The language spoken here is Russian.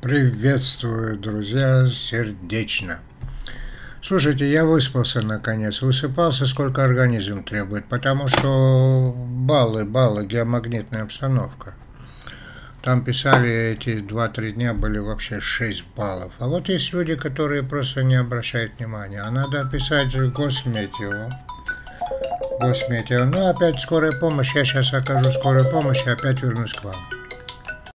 Приветствую, друзья, сердечно. Слушайте, я выспался наконец, высыпался, сколько организм требует, потому что баллы, геомагнитная обстановка. Там писали, эти 2-3 дня были вообще 6 баллов. А вот есть люди, которые просто не обращают внимания. А надо писать Госметео. Госметео. Ну, опять скорая помощь, я сейчас окажу скорую помощь и опять вернусь к вам.